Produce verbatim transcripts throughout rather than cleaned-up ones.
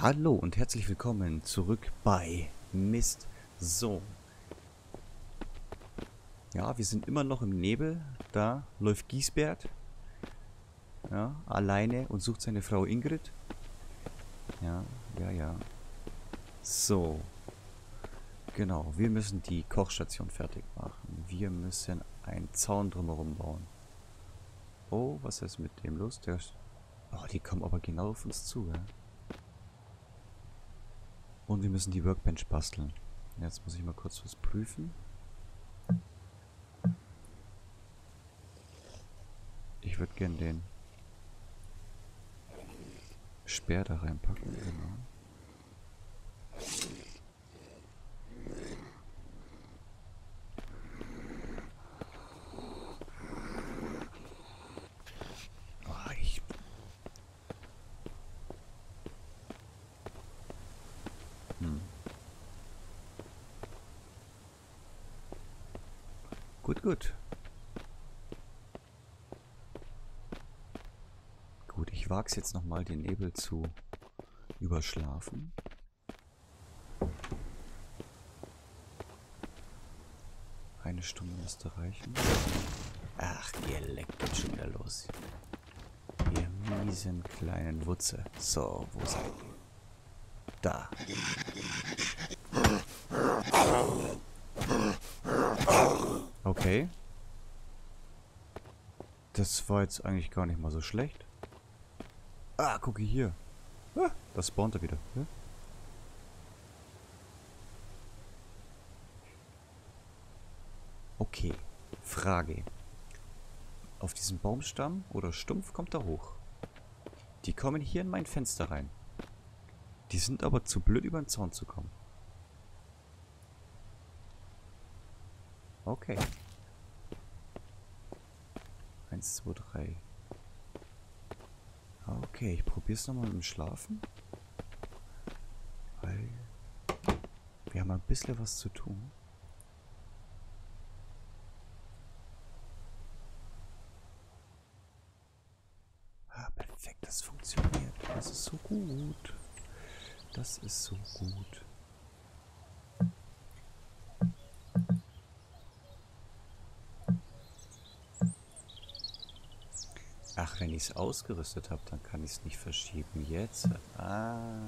Hallo und herzlich willkommen zurück bei Mist. So. Ja, wir sind immer noch im Nebel. Da läuft Giesbert. Ja, alleine und sucht seine Frau Ingrid. Ja, ja, ja. So. Genau, wir müssen die Kochstation fertig machen. Wir müssen einen Zaun drumherum bauen. Oh, was ist mit dem los? Der oh, die kommen aber genau auf uns zu, ja? Und wir müssen die Workbench basteln. Jetzt muss ich mal kurz was prüfen. Ich würde gerne den Speer da reinpacken. Genau. Gut, gut. Gut, ich wage es jetzt nochmal, den Nebel zu überschlafen. Eine Stunde müsste reichen. Ach, ihr leckt jetzt schon wieder los. Ihr miesen kleinen Wutze. So, wo seid ihr? Da. Okay. Das war jetzt eigentlich gar nicht mal so schlecht. Ah, gucke hier. Ah, das spawnt er wieder. Ja? Okay. Frage. Auf diesen Baumstamm oder Stumpf kommt er hoch. Die kommen hier in mein Fenster rein. Die sind aber zu blöd, über den Zaun zu kommen. Okay. Eins, zwei, drei. Okay, ich probiere es nochmal mit dem Schlafen. Weil wir haben ein bisschen was zu tun. Ah, perfekt, das funktioniert. Das ist so gut. Das ist so gut. Ach, wenn ich es ausgerüstet habe, dann kann ich es nicht verschieben. Jetzt. Ah.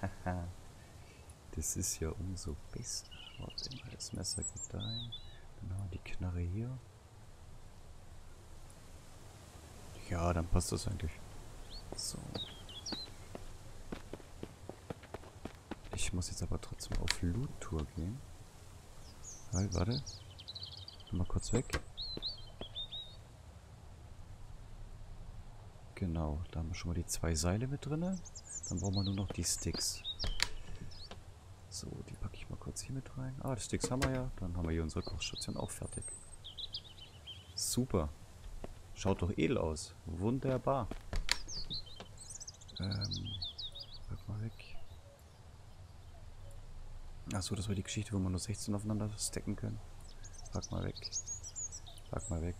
Haha. Das ist ja umso besser. Warte mal, das Messer geht dahin. Genau, die Knarre hier. Ja, dann passt das eigentlich. So. Ich muss jetzt aber trotzdem auf Loot-Tour gehen. Halt, warte. Mal kurz weg. Genau, da haben wir schon mal die zwei Seile mit drin. Dann brauchen wir nur noch die Sticks. So, die packe ich mal kurz hier mit rein. Ah, die Sticks haben wir ja. Dann haben wir hier unsere Kochstation auch fertig. Super. Schaut doch edel aus. Wunderbar. Ähm, pack mal weg. Achso, das war die Geschichte, wo wir nur sechzehn aufeinander stacken können. Pack mal weg. Pack mal weg.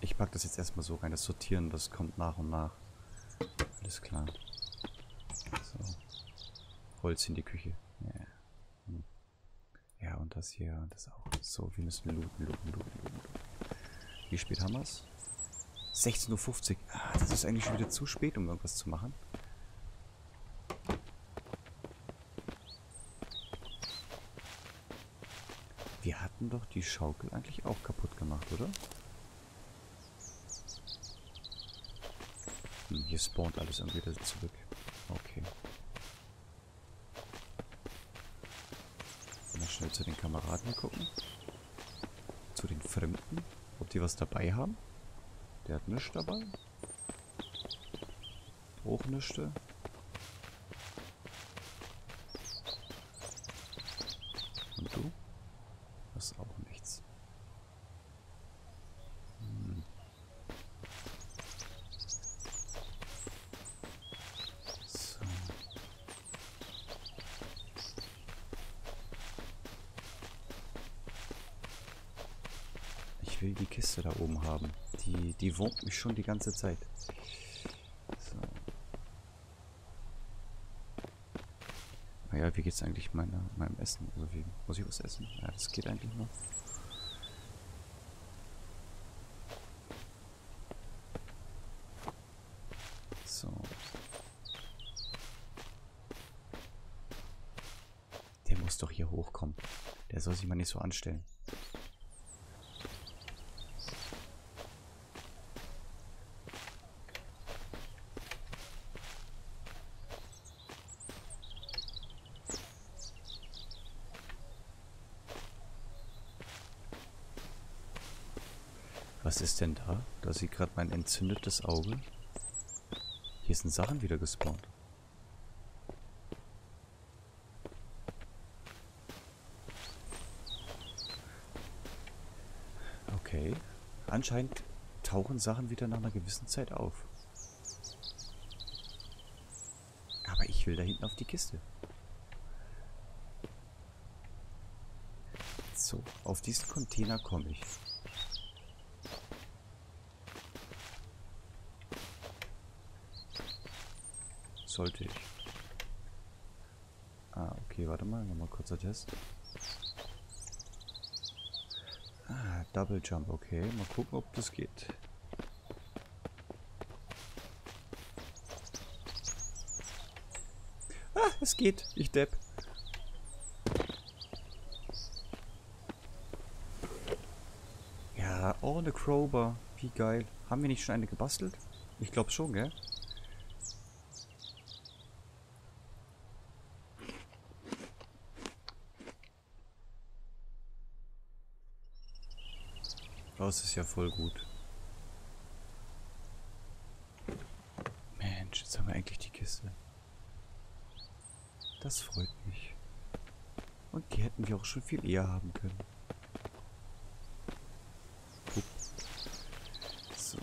Ich pack das jetzt erstmal so rein, das Sortieren, das kommt nach und nach. Alles klar. So. Holz in die Küche. Ja, hm. Ja, und das hier, das auch. So, wir müssen looten, looten, looten, looten. Wie spät haben wir es? sechzehn Uhr fünfzig. Ah, das ist eigentlich schon wieder zu spät, um irgendwas zu machen. Wir hatten doch die Schaukel eigentlich auch kaputt gemacht, oder? Hier spawnt alles und wieder zurück. Okay. Mal schnell zu den Kameraden gucken. Zu den Fremden. Ob die was dabei haben. Der hat nichts dabei. Auch nichts. Und du? Das ist auch nichts. Ich will die Kiste da oben haben. Die, die wurmt mich schon die ganze Zeit. So. Naja, wie geht's eigentlich meiner, meinem Essen? Also wie, muss ich was essen? Ja, das geht eigentlich noch. So. Der muss doch hier hochkommen. Der soll sich mal nicht so anstellen. Was ist denn da? Da sieht gerade mein entzündetes Auge. Hier sind Sachen wieder gespawnt. Okay. Anscheinend tauchen Sachen wieder nach einer gewissen Zeit auf. Aber ich will da hinten auf die Kiste. So, auf diesen Container komme ich. Sollte ich. Ah, okay, warte mal, nochmal kurzer Test. Ah, Double Jump, okay. Mal gucken, ob das geht. Ah, es geht. Ich depp. Ja, oh, eine Crowbar. Wie geil. Haben wir nicht schon eine gebastelt? Ich glaube schon, gell? Das ist ja voll gut. Mensch, jetzt haben wir eigentlich die Kiste. Das freut mich. Und die hätten wir auch schon viel eher haben können. Ups. So.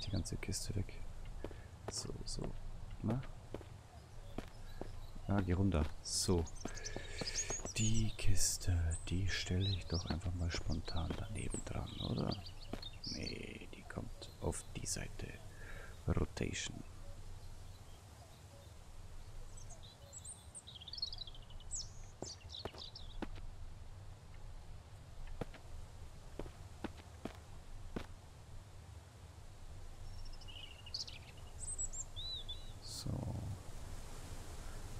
Die ganze Kiste weg. So, so. Na? Ah, geh runter. So. Die Kiste, die stelle ich doch einfach mal spontan daneben dran, oder? Nee, die kommt auf die Seite. Rotation.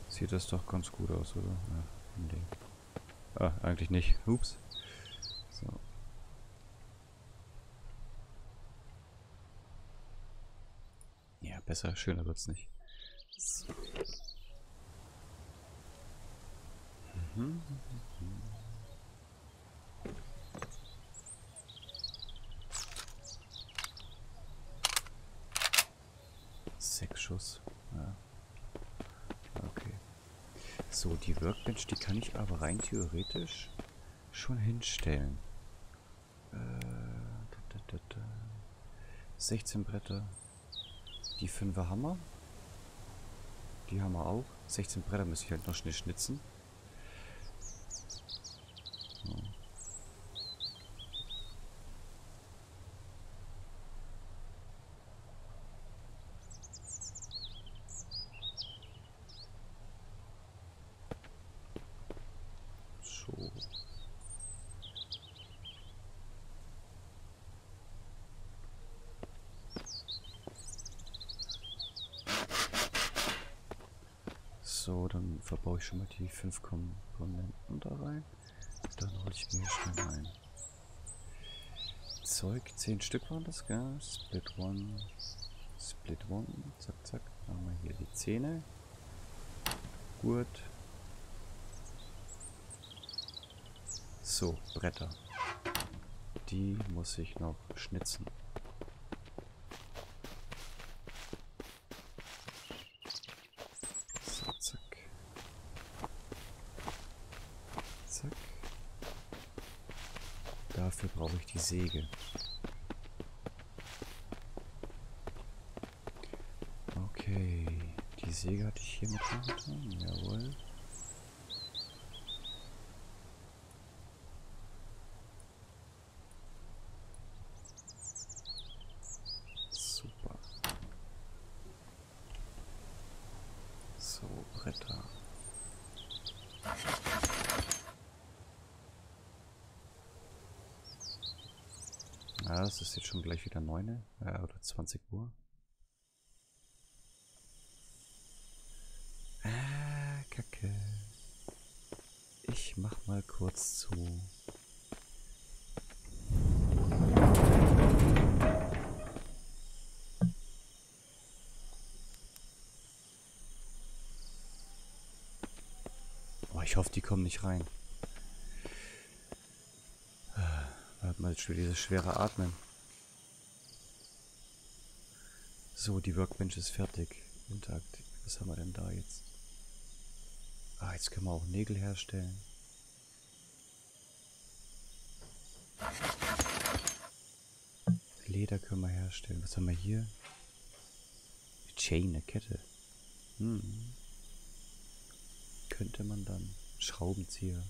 Sieht das doch ganz gut aus, oder? Ja, nee. Ah, eigentlich nicht. Ups. So. Ja, besser, schöner wird's nicht. So. Mhm. Sechs Schuss. Ja. So, die Workbench, die kann ich aber rein theoretisch schon hinstellen. Äh, da, da, da, da. sechzehn Bretter. Die fünfer Hammer. Die haben wir auch. sechzehn Bretter muss ich halt noch schnell schnitzen. So. So, dann verbaue ich schon mal die fünf Komponenten da rein. Dann hole ich mir schnell ein Zeug. zehn Stück waren das, gell? Split One. Split One. Zack, zack. Dann haben wir hier die Zähne. Gut. So, Bretter. Die muss ich noch schnitzen. So, zack. dafür brauche ich die Säge. Okay. Die Säge hatte ich hier mit dran getan. Jawohl. Super. So, Bretter. Ah, es ist jetzt schon gleich wieder neun äh, oder zwanzig Uhr. Ah, Kacke. Ich mach mal kurz zu. Oh, ich hoffe, die kommen nicht rein. Hat man jetzt schon dieses schwere Atmen. So, die Workbench ist fertig. Intakt. Was haben wir denn da jetzt? Ah, jetzt können wir auch Nägel herstellen. Leder können wir herstellen. Was haben wir hier? Chain, eine Kette. Hm. Könnte man dann. Schraubenzieher.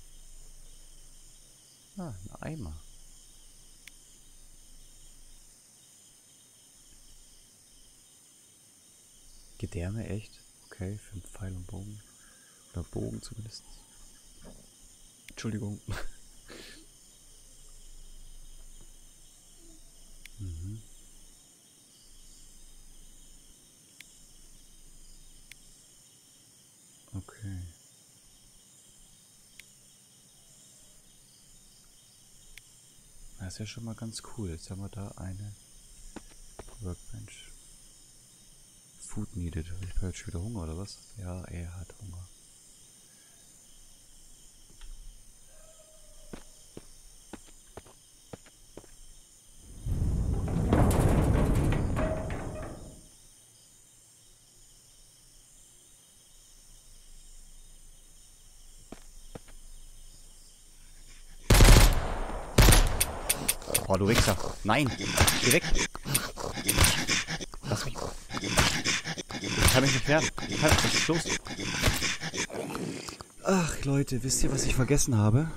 Ah, ein Eimer. Gedärme, echt? Okay, für einen Pfeil und Bogen. Oder Bogen zumindest. Entschuldigung. mhm. Okay. Das ist ja schon mal ganz cool. Jetzt haben wir da eine Workbench. Food needed. Ich habe jetzt schon wieder Hunger, oder was? Ja, er hat Hunger. Oh, du Wichser. Nein! Geh weg! Lass mich... Ich kann mich nicht werden. Ich kann, was ist los? Ach Leute, wisst ihr, was ich vergessen habe?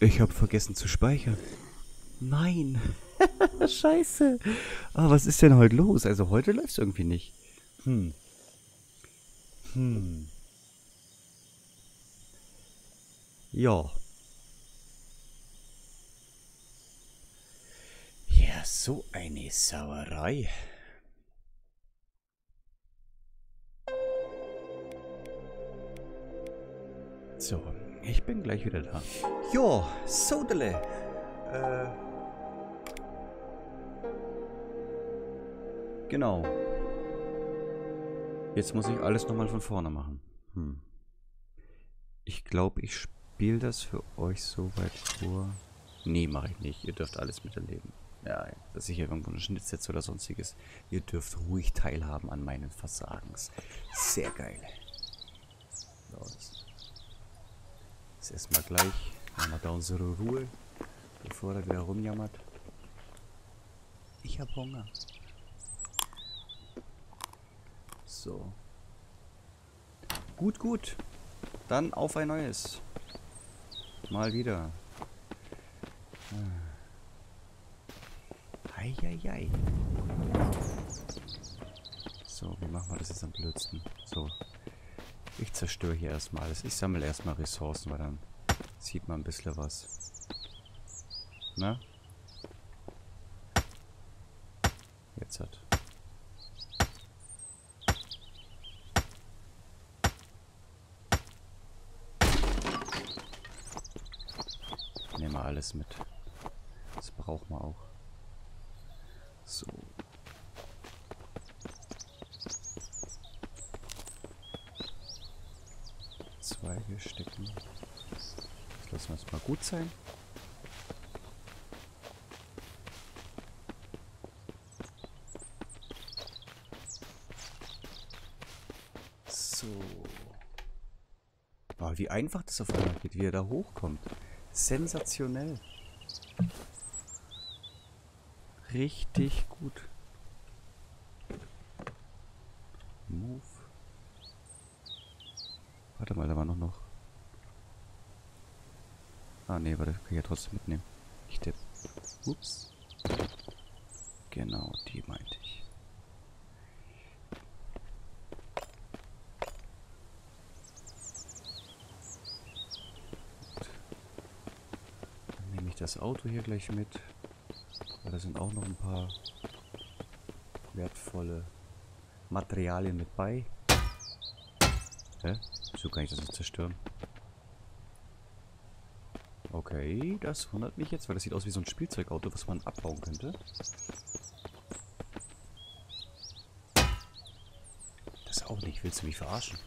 Ich habe vergessen zu speichern. Nein. Scheiße. Ah, was ist denn heute los? Also heute läuft es irgendwie nicht. Hm. Hm. Ja. Ja, so eine Sauerei. So, ich bin gleich wieder da. Jo, Sodele. Äh. Genau. Jetzt muss ich alles nochmal von vorne machen. Hm. Ich glaube, ich spiele das für euch so weit vor. Nee, mache ich nicht. Ihr dürft alles miterleben. Ja, dass ich hier irgendwo einen Schnitt setze oder sonstiges. Ihr dürft ruhig teilhaben an meinen Versagens. Sehr geil. So, das Jetzt erstmal gleich, haben wir da unsere Ruhe, bevor er wieder rumjammert. Ich hab Hunger. So. Gut, gut. Dann auf ein neues. Mal wieder. Ei, ei, ei. So, wie machen wir das jetzt am blödsten? So. Ich zerstöre hier erstmal alles. Ich sammle erstmal Ressourcen, weil dann sieht man ein bisschen was. Na? Jetzt hat. Nehmen wir alles mit. Das brauchen wir auch. So. Zweige stecken. Das lassen wir jetzt mal gut sein. So. Oh, wie einfach das auf einmal geht, wie er da hochkommt. Sensationell. Richtig gut. Move. Warte mal, da war noch noch. Ah ne, warte, kann ich ja trotzdem mitnehmen. Ich tippe. Ups. Genau, die meinte ich. Gut. Dann nehme ich das Auto hier gleich mit. Weil da sind auch noch ein paar wertvolle Materialien mit bei. Hä? Wieso kann ich das nicht zerstören? Okay, das wundert mich jetzt, weil das sieht aus wie so ein Spielzeugauto, was man abbauen könnte. Das auch nicht. Willst du mich verarschen?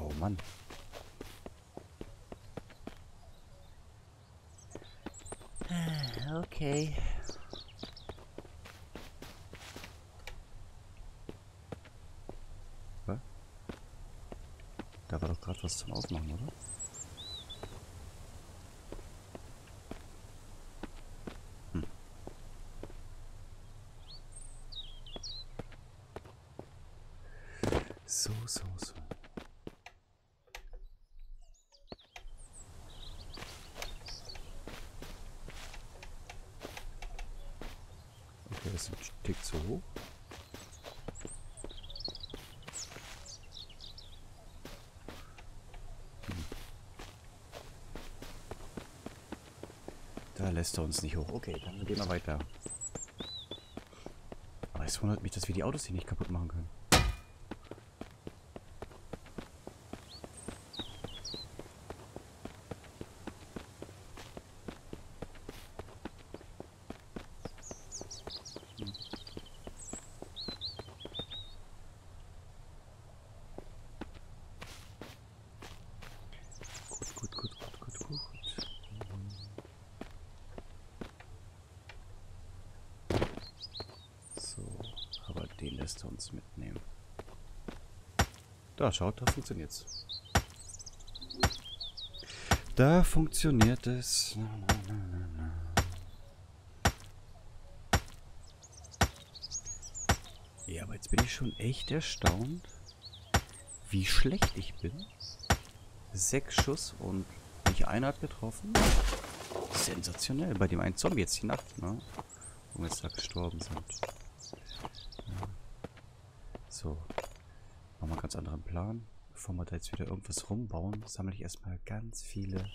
Oh Mann. Okay. Was? Da war doch gerade was zum Aufmachen, oder? So, so, so. Okay, das ist ein Tick zu hoch. Hm. Da lässt er uns nicht hoch. Okay, dann gehen wir weiter. Aber es wundert mich, dass wir die Autos hier nicht kaputt machen können. Lässt er uns mitnehmen. Da, schaut, da funktioniert's. Da funktioniert es. Na, na, na, na, na. Ja, aber jetzt bin ich schon echt erstaunt, wie schlecht ich bin. Sechs Schuss und nicht einer hat getroffen. Sensationell. Bei dem einen Zombie jetzt die Nacht, ne? Wo wir jetzt da gestorben sind. So, machen wir einen ganz anderen Plan. Bevor wir da jetzt wieder irgendwas rumbauen, sammle ich erstmal ganz viele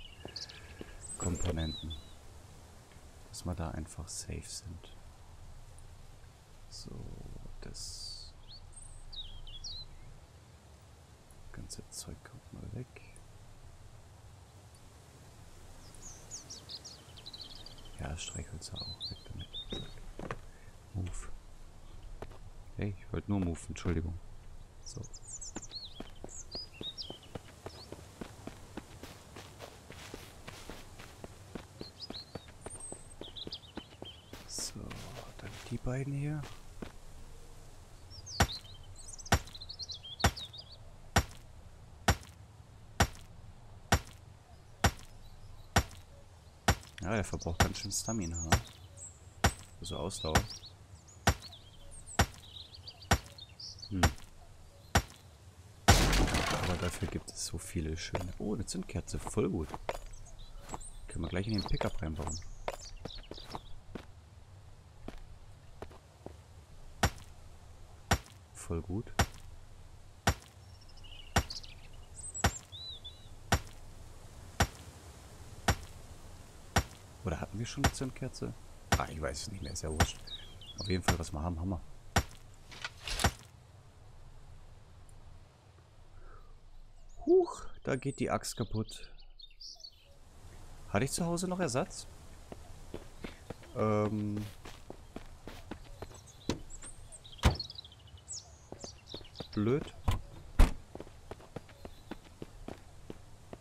Komponenten. Dass wir da einfach safe sind. So, das ganze Zeug kommt mal weg. Ja, Streichhölzer auch weg damit. Move. Hey, ich wollte nur move, Entschuldigung. So. So, dann die beiden hier. Ja, der verbraucht ganz schön Stamina. Also Ausdauer. Hm. Aber dafür gibt es so viele schöne... Oh, eine Zündkerze, voll gut. Können wir gleich in den Pickup reinbauen. Voll gut. Oder hatten wir schon eine Zündkerze? Ah, ich weiß es nicht mehr, ist ja wurscht. Auf jeden Fall, was wir haben, haben wir. Huch, da geht die Axt kaputt. Hatte ich zu Hause noch Ersatz? Ähm. Blöd.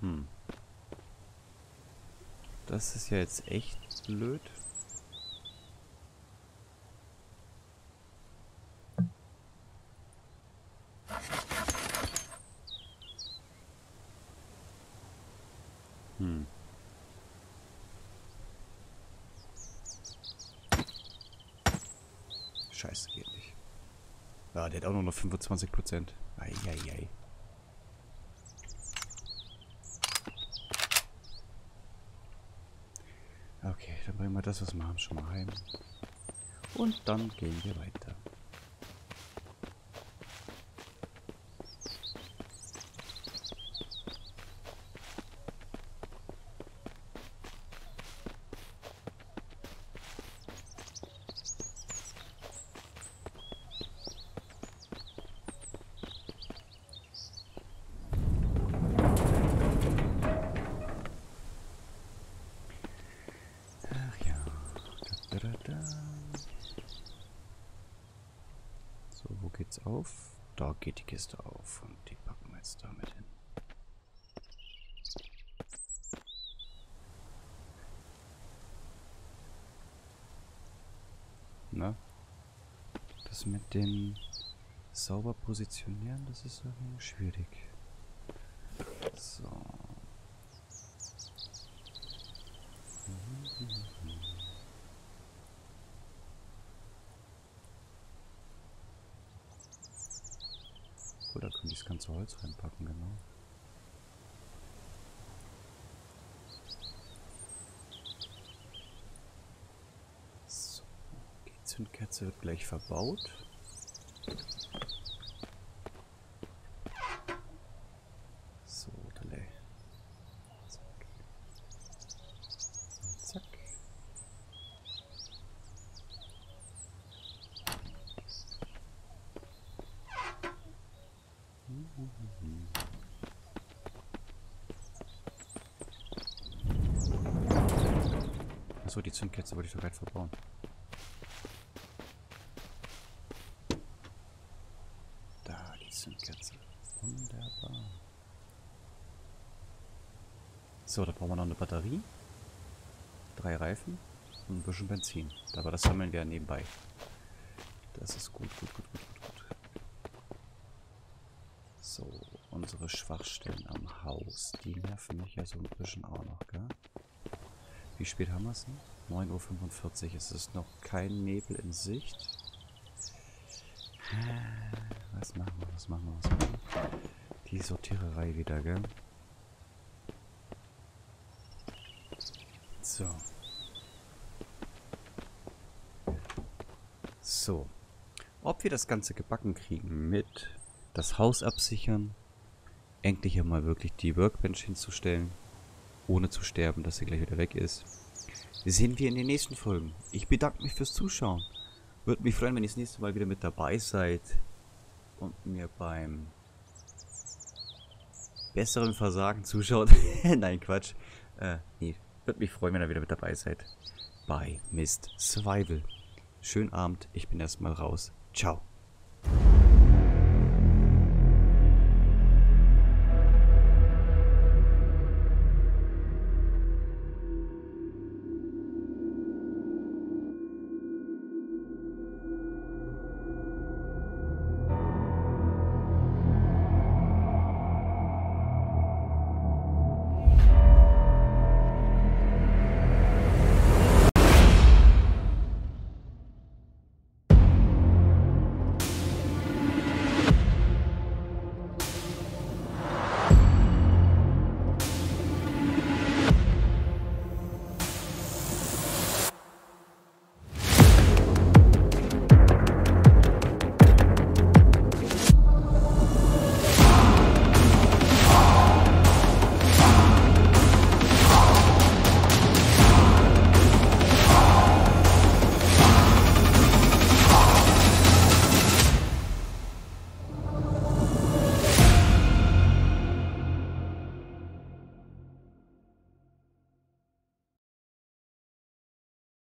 Hm. Das ist ja jetzt echt blöd. Scheiße, geht nicht. Ah, der hat auch nur noch fünfundzwanzig Prozent. Eieiei. Okay, dann bringen wir das, was wir haben, schon mal heim. Und dann gehen wir weiter. Auf. Da geht die Kiste auf und die packen wir jetzt damit hin. Na? Das mit dem sauber positionieren, das ist irgendwie schwierig. So. Da können die das ganze Holz reinpacken, genau. So, die Zündkerze wird gleich verbaut. So, Dalle. Zack. Zack. Achso, die Zündkerze wollte ich doch gerade verbauen. Da, die Zündkerze. Wunderbar. So, da brauchen wir noch eine Batterie. Drei Reifen und ein bisschen Benzin. Aber das sammeln wir nebenbei. Das ist gut, gut, gut, gut, gut, gut. So, unsere Schwachstellen am Haus. Die nerven mich ja so ein bisschen auch noch, gell? Wie spät haben wir es? neun Uhr fünfundvierzig. Es ist noch kein Nebel in Sicht. Was machen wir? Was machen wir? Was machen wir? Die Sortiererei wieder, gell? So. So. Ob wir das Ganze gebacken kriegen mit das Haus absichern, endlich einmal wirklich die Workbench hinzustellen, ohne zu sterben, dass sie gleich wieder weg ist. Das sehen wir in den nächsten Folgen. Ich bedanke mich fürs Zuschauen. Würde mich freuen, wenn ihr das nächste Mal wieder mit dabei seid und mir beim besseren Versagen zuschaut. Nein, Quatsch. Äh, nee. Würde mich freuen, wenn ihr wieder mit dabei seid bei Mist Survival. Schönen Abend. Ich bin erstmal raus. Ciao.